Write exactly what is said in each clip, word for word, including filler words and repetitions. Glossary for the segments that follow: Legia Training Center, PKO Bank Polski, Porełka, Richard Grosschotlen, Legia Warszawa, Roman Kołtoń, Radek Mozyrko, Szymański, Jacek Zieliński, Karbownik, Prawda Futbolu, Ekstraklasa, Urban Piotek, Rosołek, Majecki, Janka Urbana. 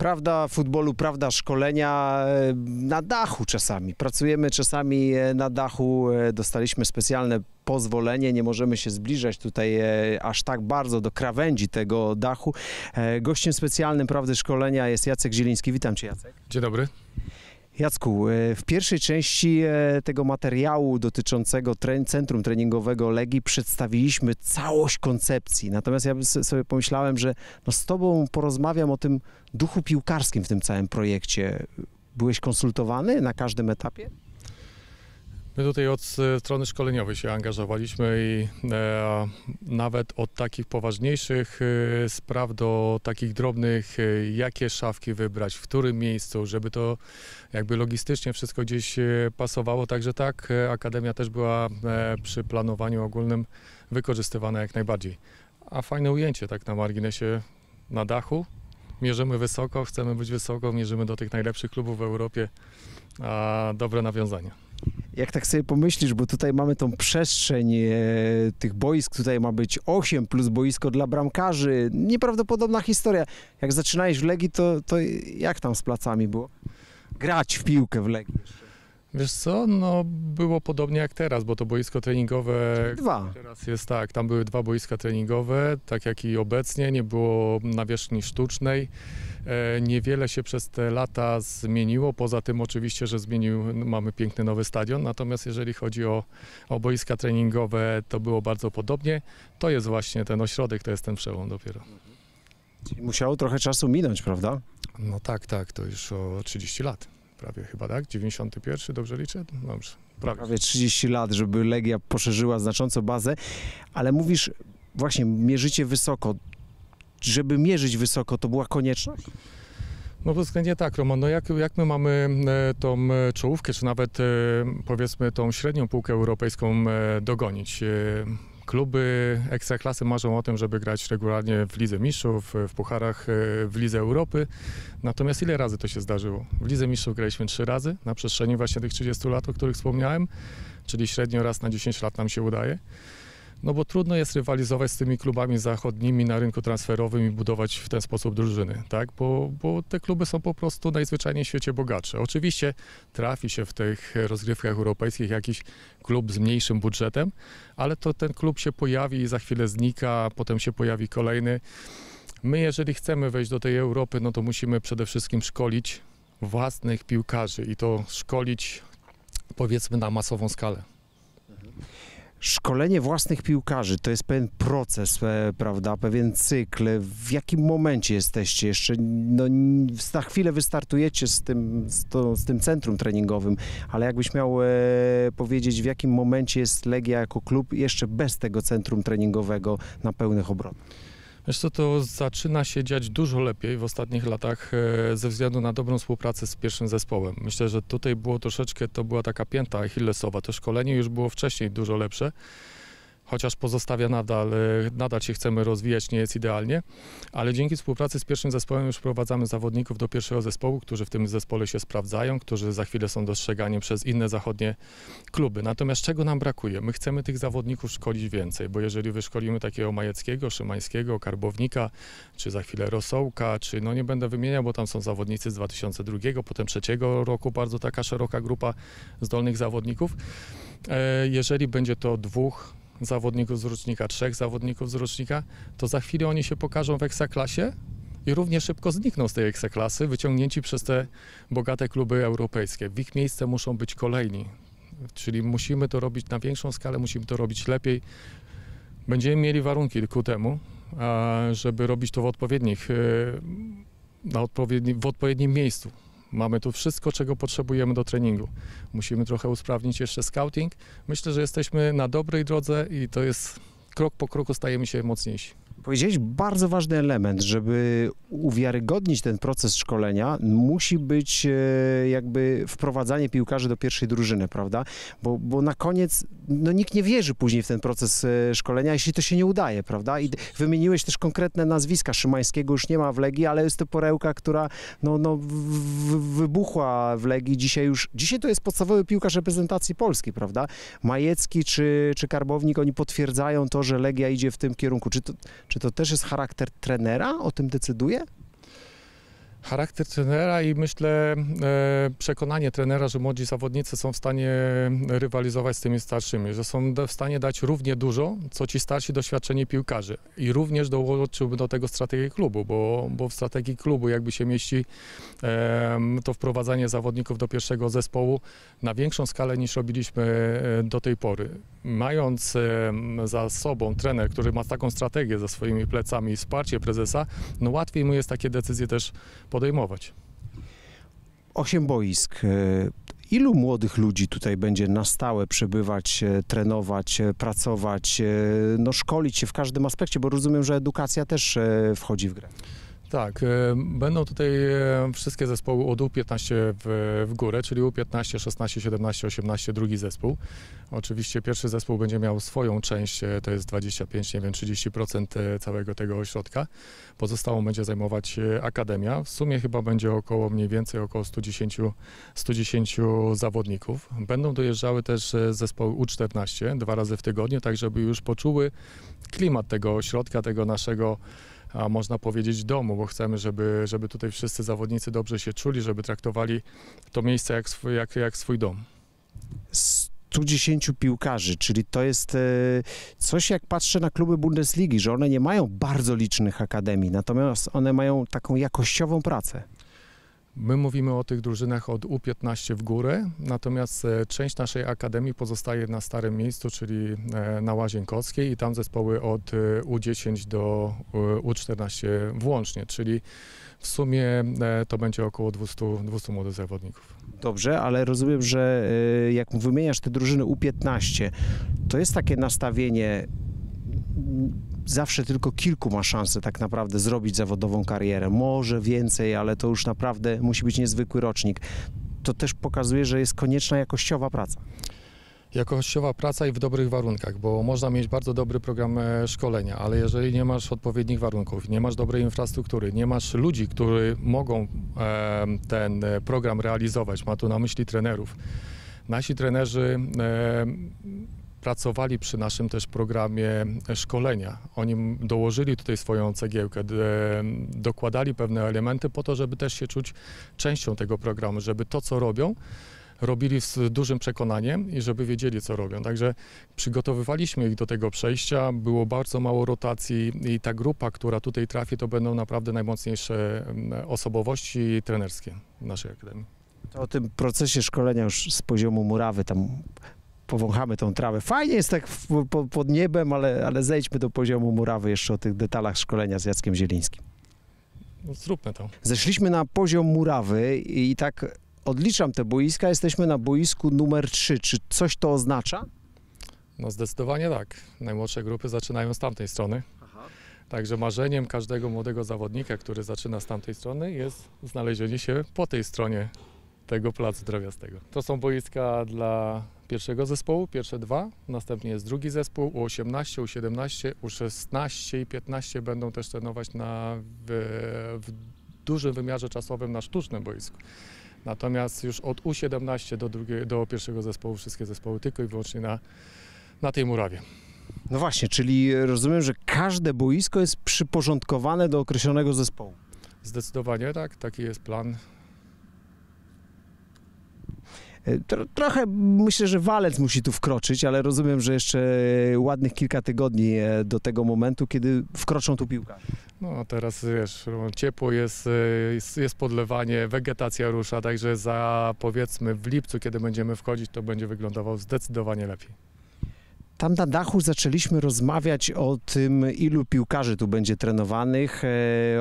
Prawda futbolu, prawda szkolenia na dachu czasami. Pracujemy czasami na dachu, dostaliśmy specjalne pozwolenie, nie możemy się zbliżać tutaj aż tak bardzo do krawędzi tego dachu. Gościem specjalnym Prawdy Szkolenia jest Jacek Zieliński. Witam Cię, Jacek. Dzień dobry. Jacku, w pierwszej części tego materiału dotyczącego tre- centrum treningowego Legii przedstawiliśmy całość koncepcji. Natomiast ja sobie pomyślałem, że no z Tobą porozmawiam o tym duchu piłkarskim w tym całym projekcie. Byłeś konsultowany na każdym etapie? My tutaj od strony szkoleniowej się angażowaliśmy i e, nawet od takich poważniejszych e, spraw do takich drobnych, e, jakie szafki wybrać, w którym miejscu, żeby to jakby logistycznie wszystko gdzieś e, pasowało. Także tak, e, akademia też była e, przy planowaniu ogólnym wykorzystywana jak najbardziej. A fajne ujęcie tak na marginesie na dachu. Mierzymy wysoko, chcemy być wysoko, mierzymy do tych najlepszych klubów w Europie. A, dobre nawiązania. Jak tak sobie pomyślisz, bo tutaj mamy tą przestrzeń e, tych boisk, tutaj ma być osiem plus boisko dla bramkarzy. Nieprawdopodobna historia. Jak zaczynałeś w Legii, to, to jak tam z placami było? Grać w piłkę w Legii. Wiesz co, no było podobnie jak teraz, bo to boisko treningowe... Dwa. Teraz jest tak, tam były dwa boiska treningowe, tak jak i obecnie, nie było nawierzchni sztucznej. E, niewiele się przez te lata zmieniło, poza tym oczywiście, że zmienił, mamy piękny nowy stadion, natomiast jeżeli chodzi o, o boiska treningowe, to było bardzo podobnie. To jest właśnie ten ośrodek, to jest ten przełom dopiero. Czyli musiało trochę czasu minąć, prawda? No tak, tak, to już o trzydzieści lat. Prawie chyba, tak? dziewięćdziesiąty pierwszy, dobrze liczę? Dobrze. Prawie. Prawie trzydzieści lat, żeby Legia poszerzyła znacząco bazę, ale mówisz, właśnie mierzycie wysoko. Żeby mierzyć wysoko, to była konieczność? No względnie tak, Roman. No jak, jak my mamy tą czołówkę, czy nawet powiedzmy tą średnią półkę europejską dogonić? Kluby ekstraklasy marzą o tym, żeby grać regularnie w Lidze Mistrzów, w pucharach, w Lidze Europy. Natomiast ile razy to się zdarzyło? W Lidze Mistrzów graliśmy trzy razy na przestrzeni właśnie tych trzydziestu lat, o których wspomniałem, czyli średnio raz na dziesięć lat nam się udaje. No bo trudno jest rywalizować z tymi klubami zachodnimi na rynku transferowym i budować w ten sposób drużyny, tak? Bo, bo te kluby są po prostu najzwyczajniej w świecie bogatsze. Oczywiście trafi się w tych rozgrywkach europejskich jakiś klub z mniejszym budżetem, ale to ten klub się pojawi i za chwilę znika, potem się pojawi kolejny. My jeżeli chcemy wejść do tej Europy, no to musimy przede wszystkim szkolić własnych piłkarzy i to szkolić powiedzmy na masową skalę. Szkolenie własnych piłkarzy to jest pewien proces, prawda, pewien cykl. W jakim momencie jesteście jeszcze? No, na chwilę wystartujecie z tym, z, to, z tym centrum treningowym, ale jakbyś miał e, powiedzieć, w jakim momencie jest Legia jako klub jeszcze bez tego centrum treningowego na pełnych obrotach? Wiesz co, to zaczyna się dziać dużo lepiej w ostatnich latach ze względu na dobrą współpracę z pierwszym zespołem. Myślę, że tutaj było troszeczkę, to była taka pięta achillesowa. To szkolenie już było wcześniej dużo lepsze, chociaż pozostawia nadal, nadal się chcemy rozwijać, nie jest idealnie, ale dzięki współpracy z pierwszym zespołem już wprowadzamy zawodników do pierwszego zespołu, którzy w tym zespole się sprawdzają, którzy za chwilę są dostrzegani przez inne zachodnie kluby. Natomiast czego nam brakuje? My chcemy tych zawodników szkolić więcej, bo jeżeli wyszkolimy takiego Majeckiego, Szymańskiego, Karbownika, czy za chwilę Rosołka, czy no nie będę wymieniał, bo tam są zawodnicy z dwa tysiące drugiego, potem trzeciego roku, bardzo taka szeroka grupa zdolnych zawodników. Jeżeli będzie to dwóch zawodników z rocznika, trzech zawodników z rocznika, to za chwilę oni się pokażą w ekstraklasie i równie szybko znikną z tej ekstraklasy, wyciągnięci przez te bogate kluby europejskie. W ich miejsce muszą być kolejni, czyli musimy to robić na większą skalę, musimy to robić lepiej. Będziemy mieli warunki ku temu, żeby robić to w, odpowiednich, na odpowiedni, w odpowiednim miejscu. Mamy tu wszystko, czego potrzebujemy do treningu. Musimy trochę usprawnić jeszcze scouting. Myślę, że jesteśmy na dobrej drodze i to jest krok po kroku stajemy się mocniejsi. Powiedziałeś bardzo ważny element, żeby uwiarygodnić ten proces szkolenia, musi być jakby wprowadzanie piłkarzy do pierwszej drużyny, prawda? Bo, bo na koniec no, nikt nie wierzy później w ten proces szkolenia, jeśli to się nie udaje, prawda? I wymieniłeś też konkretne nazwiska. Szymańskiego już nie ma w Legii, ale jest to Porełka, która no, no, wybuchła w Legii. Dzisiaj już, dzisiaj to jest podstawowy piłkarz reprezentacji Polski, prawda? Majecki czy, czy Karbownik, oni potwierdzają to, że Legia idzie w tym kierunku. Czy to Czy to też jest charakter trenera? O tym decyduje? Charakter trenera i myślę przekonanie trenera, że młodzi zawodnicy są w stanie rywalizować z tymi starszymi, że są w stanie dać równie dużo, co ci starsi doświadczeni piłkarze. I również dołączyłbym do tego strategię klubu, bo, bo w strategii klubu jakby się mieści to wprowadzanie zawodników do pierwszego zespołu na większą skalę niż robiliśmy do tej pory. Mając za sobą trener, który ma taką strategię za swoimi plecami i wsparcie prezesa, no łatwiej mu jest takie decyzje też podejmować. Osiem boisk. Ilu młodych ludzi tutaj będzie na stałe przebywać, trenować, pracować, no szkolić się w każdym aspekcie, bo rozumiem, że edukacja też wchodzi w grę. Tak, będą tutaj wszystkie zespoły od U piętnaście w, w górę, czyli U piętnaście, szesnaście, siedemnaście, osiemnaście, drugi zespół. Oczywiście pierwszy zespół będzie miał swoją część, to jest dwadzieścia pięć, nie wiem, trzydzieści procent całego tego ośrodka. Pozostałą będzie zajmować akademia. W sumie chyba będzie około mniej więcej około stu dziesięciu zawodników. Będą dojeżdżały też zespoły U czternaście dwa razy w tygodniu, tak żeby już poczuły klimat tego ośrodka, tego naszego, a można powiedzieć, domu, bo chcemy, żeby, żeby tutaj wszyscy zawodnicy dobrze się czuli, żeby traktowali to miejsce jak swój, jak, jak swój dom. stu dziesięciu piłkarzy, czyli to jest coś, jak patrzę na kluby Bundesligi, że one nie mają bardzo licznych akademii, natomiast one mają taką jakościową pracę. My mówimy o tych drużynach od U piętnaście w górę, natomiast część naszej akademii pozostaje na starym miejscu, czyli na Łazienkowskiej i tam zespoły od U dziesięć do U czternaście włącznie, czyli w sumie to będzie około dwustu młodych zawodników. Dobrze, ale rozumiem, że jak wymieniasz te drużyny U piętnaście, to jest takie nastawienie... Zawsze tylko kilku ma szansę tak naprawdę zrobić zawodową karierę. Może więcej, ale to już naprawdę musi być niezwykły rocznik. To też pokazuje, że jest konieczna jakościowa praca. Jakościowa praca i w dobrych warunkach, bo można mieć bardzo dobry program szkolenia, ale jeżeli nie masz odpowiednich warunków, nie masz dobrej infrastruktury, nie masz ludzi, którzy mogą ten program realizować, mam tu na myśli trenerów. Nasi trenerzy... pracowali przy naszym też programie szkolenia. Oni dołożyli tutaj swoją cegiełkę, dokładali pewne elementy po to, żeby też się czuć częścią tego programu, żeby to, co robią, robili z dużym przekonaniem i żeby wiedzieli, co robią. Także przygotowywaliśmy ich do tego przejścia, było bardzo mało rotacji i ta grupa, która tutaj trafi, to będą naprawdę najmocniejsze osobowości trenerskie naszej akademii. To o tym procesie szkolenia już z poziomu murawy tam... Powąchamy tą trawę. Fajnie jest tak pod niebem, ale, ale zejdźmy do poziomu murawy jeszcze o tych detalach szkolenia z Jackiem Zielińskim. No, zróbmy to. Zeszliśmy na poziom murawy i tak odliczam te boiska. Jesteśmy na boisku numer trzy. Czy coś to oznacza? No zdecydowanie tak. Najmłodsze grupy zaczynają z tamtej strony. Aha. Także marzeniem każdego młodego zawodnika, który zaczyna z tamtej strony, jest znalezienie się po tej stronie tego placu drobiastego. To są boiska dla pierwszego zespołu, pierwsze dwa, następnie jest drugi zespół, U osiemnaście, U siedemnaście, U szesnaście i piętnaście będą też trenować na, w, w dużym wymiarze czasowym na sztucznym boisku. Natomiast już od U siedemnaście do, drugie, do pierwszego zespołu wszystkie zespoły tylko i wyłącznie na, na tej murawie. No właśnie, czyli rozumiem, że każde boisko jest przyporządkowane do określonego zespołu. Zdecydowanie tak, taki jest plan. Trochę myślę, że walec musi tu wkroczyć, ale rozumiem, że jeszcze ładnych kilka tygodni do tego momentu, kiedy wkroczą tu piłkarze. No teraz wiesz, ciepło jest, jest, jest podlewanie, wegetacja rusza, także za powiedzmy w lipcu, kiedy będziemy wchodzić, to będzie wyglądało zdecydowanie lepiej. Tam na dachu zaczęliśmy rozmawiać o tym, ilu piłkarzy tu będzie trenowanych,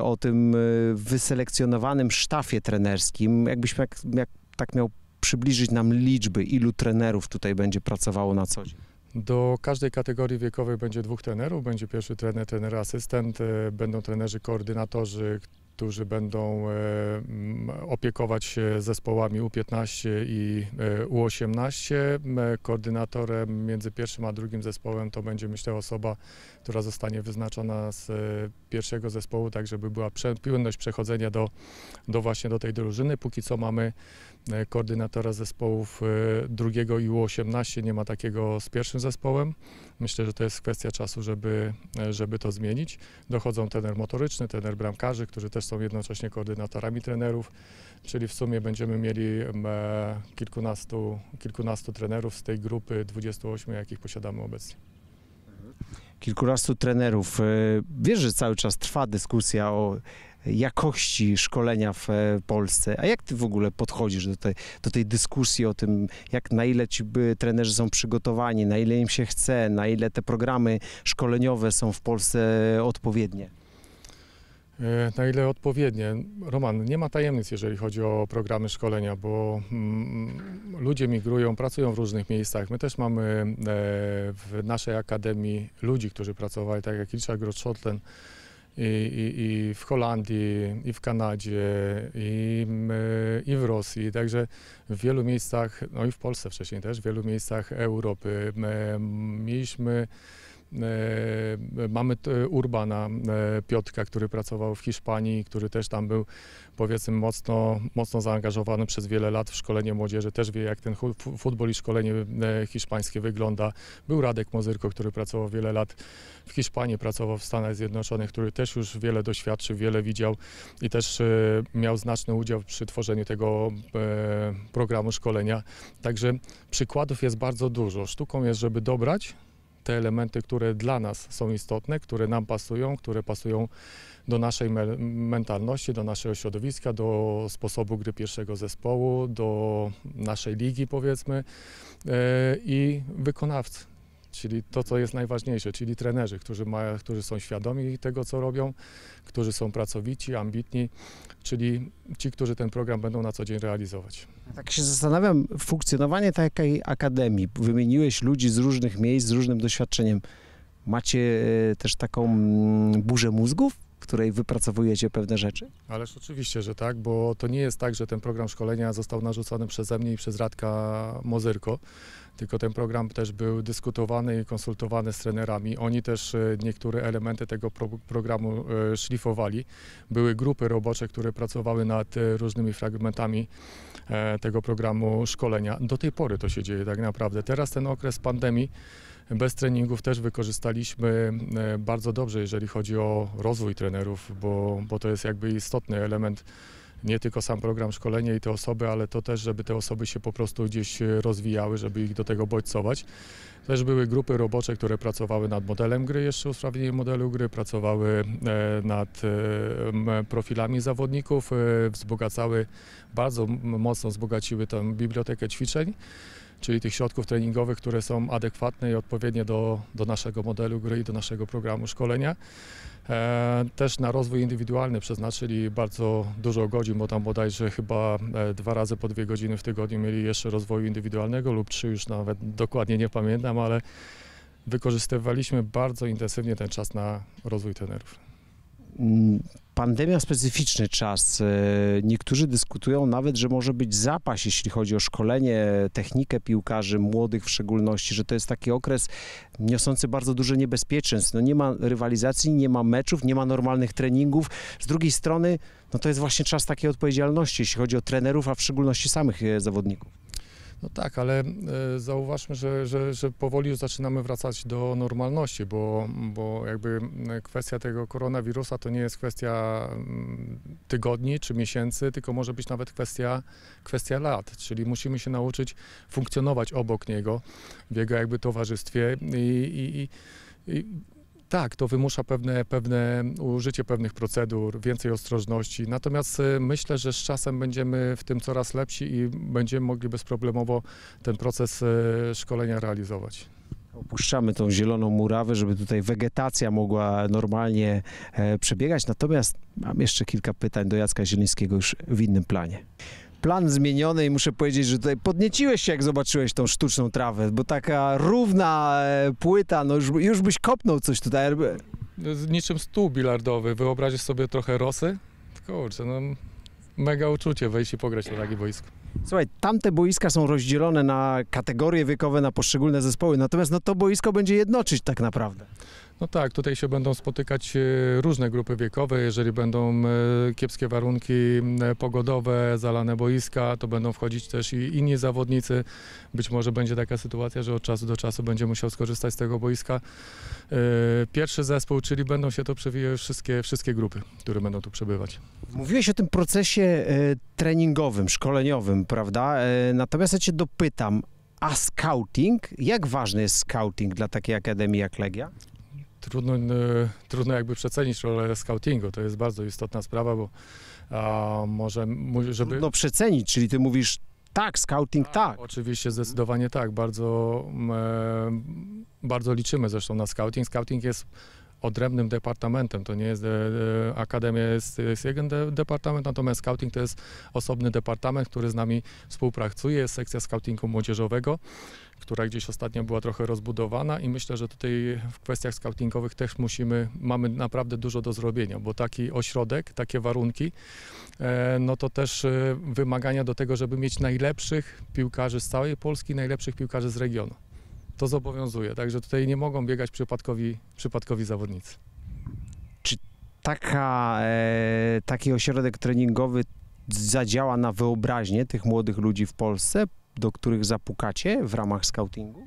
o tym wyselekcjonowanym sztafie trenerskim. Jakbyś jak, jak, tak miał przybliżyć nam liczby, ilu trenerów tutaj będzie pracowało na co dzień? Do każdej kategorii wiekowej będzie dwóch trenerów. Będzie pierwszy trener, trener asystent, będą trenerzy koordynatorzy, którzy będą opiekować się zespołami U piętnaście i U osiemnaście. Koordynatorem między pierwszym a drugim zespołem to będzie, myślę, osoba, która zostanie wyznaczona z pierwszego zespołu, tak żeby była płynność przechodzenia do, do właśnie do tej drużyny. Póki co mamy koordynatora zespołów drugiego i U osiemnaście, nie ma takiego z pierwszym zespołem. Myślę, że to jest kwestia czasu, żeby, żeby to zmienić. Dochodzą trener motoryczny, trener bramkarzy, którzy też są jednocześnie koordynatorami trenerów, czyli w sumie będziemy mieli kilkunastu, kilkunastu trenerów z tej grupy dwudziestu ośmiu, jakich posiadamy obecnie. Kilkunastu trenerów. Wiesz, że cały czas trwa dyskusja o jakości szkolenia w Polsce. A jak ty w ogóle podchodzisz do tej, do tej dyskusji o tym, jak, na ile ci trenerzy są przygotowani, na ile im się chce, na ile te programy szkoleniowe są w Polsce odpowiednie? Na ile odpowiednie? Roman, nie ma tajemnic, jeżeli chodzi o programy szkolenia, bo mm, ludzie migrują, pracują w różnych miejscach. My też mamy e, w naszej akademii ludzi, którzy pracowali, tak jak Richard Grosschotlen, i, i, i w Holandii, i w Kanadzie, i, i w Rosji. Także w wielu miejscach, no i w Polsce wcześniej też, w wielu miejscach Europy e, mieliśmy... Mamy Urbana Piotka, który pracował w Hiszpanii, który też tam był, powiedzmy, mocno, mocno zaangażowany przez wiele lat w szkolenie młodzieży. Też wie, jak ten futbol i szkolenie hiszpańskie wygląda. Był Radek Mozyrko, który pracował wiele lat w Hiszpanii, pracował w Stanach Zjednoczonych, który też już wiele doświadczył, wiele widział i też miał znaczny udział przy tworzeniu tego programu szkolenia. Także przykładów jest bardzo dużo. Sztuką jest, żeby dobrać te elementy, które dla nas są istotne, które nam pasują, które pasują do naszej me mentalności, do naszego środowiska, do sposobu gry pierwszego zespołu, do naszej ligi, powiedzmy, yy, i wykonawcy, czyli to, co jest najważniejsze, czyli trenerzy, którzy, ma, którzy są świadomi tego, co robią, którzy są pracowici, ambitni, czyli ci, którzy ten program będą na co dzień realizować. Tak się zastanawiam, funkcjonowanie takiej akademii, wymieniłeś ludzi z różnych miejsc, z różnym doświadczeniem. Macie też taką burzę mózgów, w której wypracowujecie pewne rzeczy? Ależ oczywiście, że tak, bo to nie jest tak, że ten program szkolenia został narzucony przeze mnie i przez Radka Mozyrko, tylko ten program też był dyskutowany i konsultowany z trenerami. Oni też niektóre elementy tego pro programu szlifowali. Były grupy robocze, które pracowały nad różnymi fragmentami tego programu szkolenia. Do tej pory to się dzieje tak naprawdę. Teraz ten okres pandemii bez treningów też wykorzystaliśmy bardzo dobrze, jeżeli chodzi o rozwój trenerów, bo, bo to jest jakby istotny element, nie tylko sam program szkolenia i te osoby, ale to też, żeby te osoby się po prostu gdzieś rozwijały, żeby ich do tego bodźcować. Też były grupy robocze, które pracowały nad modelem gry, jeszcze usprawnieniem modelu gry, pracowały nad profilami zawodników, wzbogacały, bardzo mocno wzbogaciły tę bibliotekę ćwiczeń, czyli tych środków treningowych, które są adekwatne i odpowiednie do, do naszego modelu gry i do naszego programu szkolenia. E, też na rozwój indywidualny przeznaczyli bardzo dużo godzin, bo tam bodajże chyba dwa razy po dwie godziny w tygodniu mieli jeszcze rozwoju indywidualnego lub trzy, już nawet dokładnie nie pamiętam, ale wykorzystywaliśmy bardzo intensywnie ten czas na rozwój trenerów. Pandemia, specyficzny czas. Niektórzy dyskutują nawet, że może być zapaść, jeśli chodzi o szkolenie, technikę piłkarzy, młodych w szczególności, że to jest taki okres niosący bardzo duże niebezpieczeństwo. No nie ma rywalizacji, nie ma meczów, nie ma normalnych treningów. Z drugiej strony, no to jest właśnie czas takiej odpowiedzialności, jeśli chodzi o trenerów, a w szczególności samych zawodników. No tak, ale zauważmy, że, że, że powoli już zaczynamy wracać do normalności, bo, bo jakby kwestia tego koronawirusa to nie jest kwestia tygodni czy miesięcy, tylko może być nawet kwestia, kwestia lat, czyli musimy się nauczyć funkcjonować obok niego, w jego jakby towarzystwie i, i, i, i tak, to wymusza pewne, pewne użycie pewnych procedur, więcej ostrożności. Natomiast myślę, że z czasem będziemy w tym coraz lepsi i będziemy mogli bezproblemowo ten proces szkolenia realizować. Opuszczamy tą zieloną murawę, żeby tutaj wegetacja mogła normalnie przebiegać. Natomiast mam jeszcze kilka pytań do Jacka Zielińskiego już w innym planie. Plan zmieniony i muszę powiedzieć, że tutaj podnieciłeś się, jak zobaczyłeś tą sztuczną trawę, bo taka równa płyta, no już, już byś kopnął coś tutaj. Niczym stół bilardowy, wyobrazisz sobie trochę rosy? Kurczę, no mega uczucie wejść i pograć na takie boisko. Słuchaj, tamte boiska są rozdzielone na kategorie wiekowe, na poszczególne zespoły, natomiast no to boisko będzie jednoczyć tak naprawdę. No tak, tutaj się będą spotykać różne grupy wiekowe. Jeżeli będą kiepskie warunki pogodowe, zalane boiska, to będą wchodzić też i inni zawodnicy. Być może będzie taka sytuacja, że od czasu do czasu będzie musiał skorzystać z tego boiska pierwszy zespół, czyli będą się to przewijały wszystkie, wszystkie grupy, które będą tu przebywać. Mówiłeś o tym procesie treningowym, szkoleniowym, prawda? Natomiast ja cię dopytam, a scouting? Jak ważny jest scouting dla takiej akademii jak Legia? Trudno, trudno jakby przecenić rolę scoutingu, to jest bardzo istotna sprawa, bo a, może... Żeby... Trudno przecenić, czyli ty mówisz tak, scouting a, tak. Oczywiście, zdecydowanie tak, bardzo, e, bardzo liczymy zresztą na scouting. Scouting jest odrębnym departamentem, to nie jest, de, de, akademia jest, jest jeden de, departament, natomiast scouting to jest osobny departament, który z nami współpracuje, jest sekcja scoutingu młodzieżowego, która gdzieś ostatnio była trochę rozbudowana i myślę, że tutaj w kwestiach scoutingowych też musimy, mamy naprawdę dużo do zrobienia, bo taki ośrodek, takie warunki, no to też wymagania do tego, żeby mieć najlepszych piłkarzy z całej Polski, najlepszych piłkarzy z regionu. To zobowiązuje, także tutaj nie mogą biegać przypadkowi, przypadkowi zawodnicy. Czy taka, e, taki ośrodek treningowy zadziała na wyobraźnię tych młodych ludzi w Polsce, do których zapukacie w ramach scoutingu?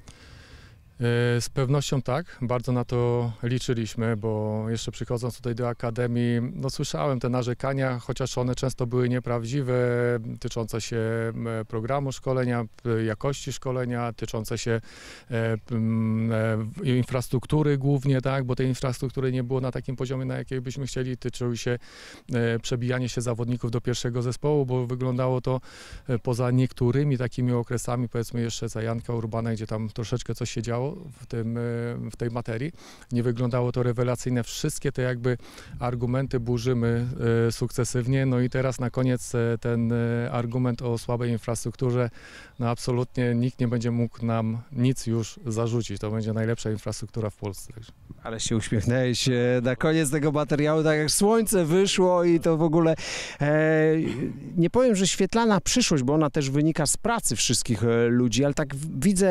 Z pewnością tak, bardzo na to liczyliśmy, bo jeszcze przychodząc tutaj do akademii, no słyszałem te narzekania, chociaż one często były nieprawdziwe, tyczące się programu szkolenia, jakości szkolenia, tyczące się e, e, infrastruktury głównie, tak, bo tej infrastruktury nie było na takim poziomie, na jakiej byśmy chcieli, tyczyły się e, przebijanie się zawodników do pierwszego zespołu, bo wyglądało to e, poza niektórymi takimi okresami, powiedzmy jeszcze za Janka Urbana, gdzie tam troszeczkę coś się działo, W, tym, w tej materii. Nie wyglądało to rewelacyjne. Wszystkie te jakby argumenty burzymy sukcesywnie. No i teraz na koniec ten argument o słabej infrastrukturze. No absolutnie nikt nie będzie mógł nam nic już zarzucić. To będzie najlepsza infrastruktura w Polsce. Ale się uśmiechnęłeś na koniec tego materiału, tak jak słońce wyszło i to w ogóle e, nie powiem, że świetlana przyszłość, bo ona też wynika z pracy wszystkich ludzi, ale tak widzę,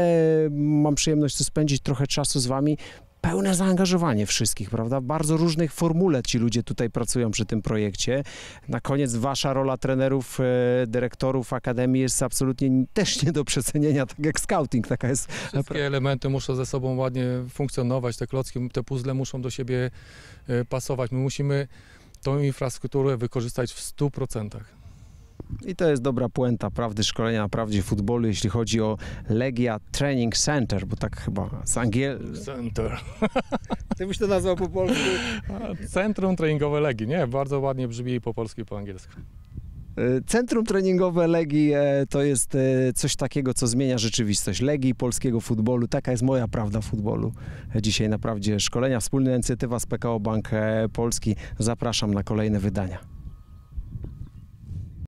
mam przyjemność spędzić trochę czasu z wami, pełne zaangażowanie wszystkich, prawda? W bardzo różnych formule ci ludzie tutaj pracują przy tym projekcie. Na koniec wasza rola trenerów, dyrektorów Akademii jest absolutnie też nie do przecenienia, tak jak scouting, taka jest. Wszystkie elementy muszą ze sobą ładnie funkcjonować, te klocki, te puzzle muszą do siebie pasować. My musimy tą infrastrukturę wykorzystać w stu procentach. I to jest dobra puenta prawdy szkolenia na Prawdzie Futbolu, jeśli chodzi o Legia Training Center, bo tak chyba z angiel... Center. Ty byś to nazwał po polsku? Centrum treningowe Legii, nie? Bardzo ładnie brzmi po polsku i po angielsku. Centrum treningowe Legii to jest coś takiego, co zmienia rzeczywistość Legii, polskiego futbolu. Taka jest moja prawda futbolu. Dzisiaj na Prawdzie Szkolenia, wspólna inicjatywa z P K O Bank Polski. Zapraszam na kolejne wydania.